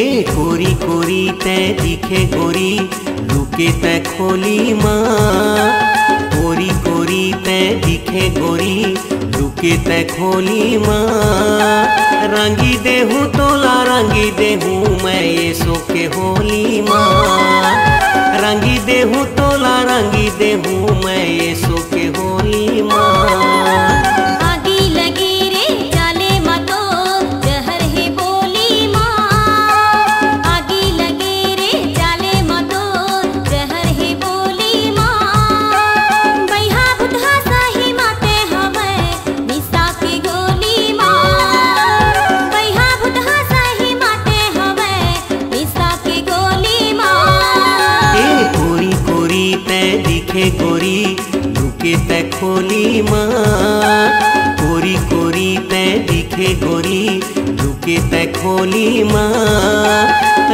ए गोरी गोरी तै दिखे गोरी लुके तै खोली माँ, गोरी गोरी तै दिखे गोरी लुके तै खोली माँ। रंगी देहूँ तोला रंगी देहूँ मैं ये सो के होली माँ, रंगी देहूँ तोला रंगी देहूँ मैं ये सो के होली माँ। दिखे गोरी लुके तै खोली माँ, गोरी गोरी तै दिखे गोरी लुके तै खोली माँ।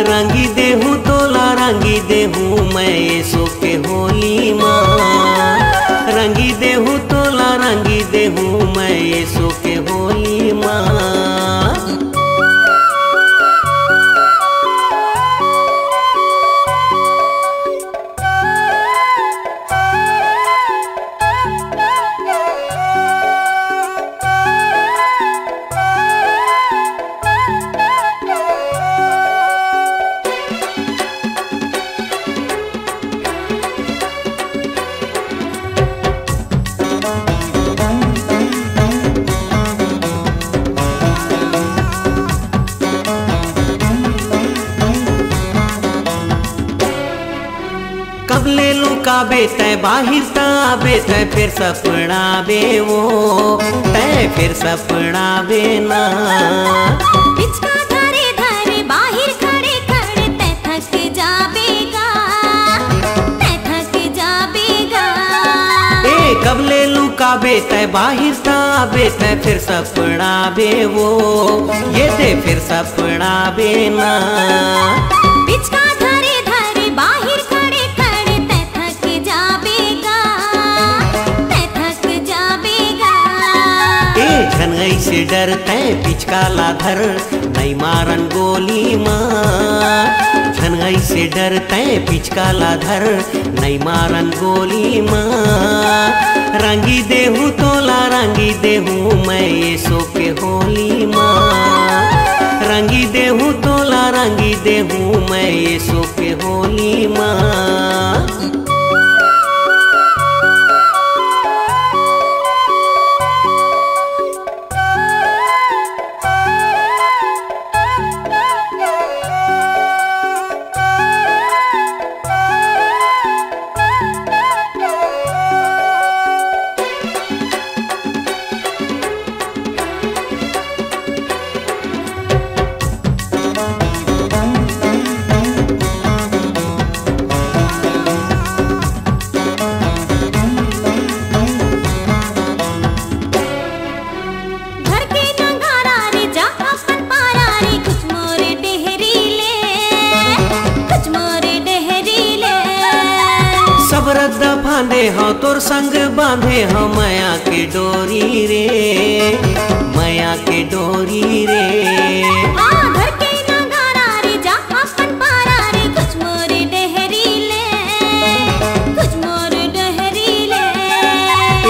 रंगी देहूँ तोला रंगी देहूँ मैं ये सो के होली माँ, रंगी देहूँ तोला रंगी देहूँ मैं ये सो के होली माँ। कब ले लूं काबे तै बाहिर ताबे तै फिर सपना बे वो तै फिर सपना बे ना। बिचका धारे धारे बाहिर खड़े खड़े तै थक जाबेगा तै थक जाबेगा। ए कब ले लूं काबे तै बाहिर ताबे तै फिर सपना बे वो ये ते फिर सपना बे ना। बिचका धारे धारे बाहिर झनगई से डर तै पिचका लाधर नहीं मारन गोली माँ, झनगई से डर तै पिचका लाधर नहीं मारन गोली माँ। रंगी देहूँ तोला रंगी देहूँ मैं ये सो के होली माँ, रंगी देहूँ तोला रंगी देहूँ मैं ये सो के होली माँ। रद्दा फांदे हाँ तोर संग बांधे हाँ माया के डोरी रे, माया के डोरी रे। घर के नगारा रे जा अपन पारा रे कुछ मोर डहरी ले।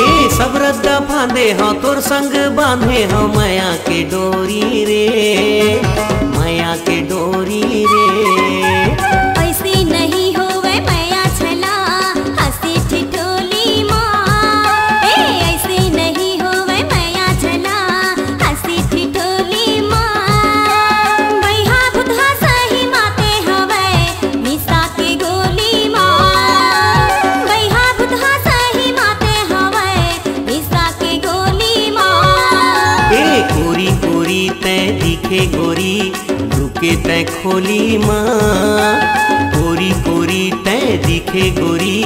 ए सब रद्दा फांदे हाँ तोर संग बांधे हाँ माया के डोरी रे, माया के डोरी रे। गोली के गोरी रुके तै खोली माँ, गोरी गोरी तै दिखे गोरी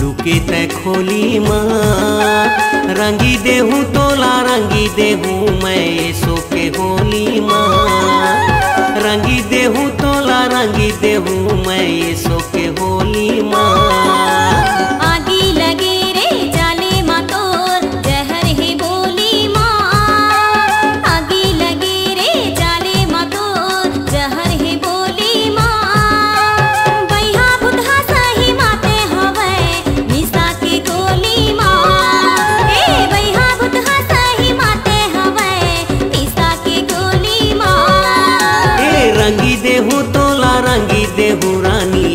रुके तै खोली माँ। रंगी देहूँ तोला रंगी देहूँ मैं सो के होली माँ, रंगी देहूँ तोला रंगी देहूँ मैं सो के होली माँ। रंगी देहूँ तोला रंगी देहूँ रानी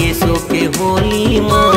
ये सो के होली माँ।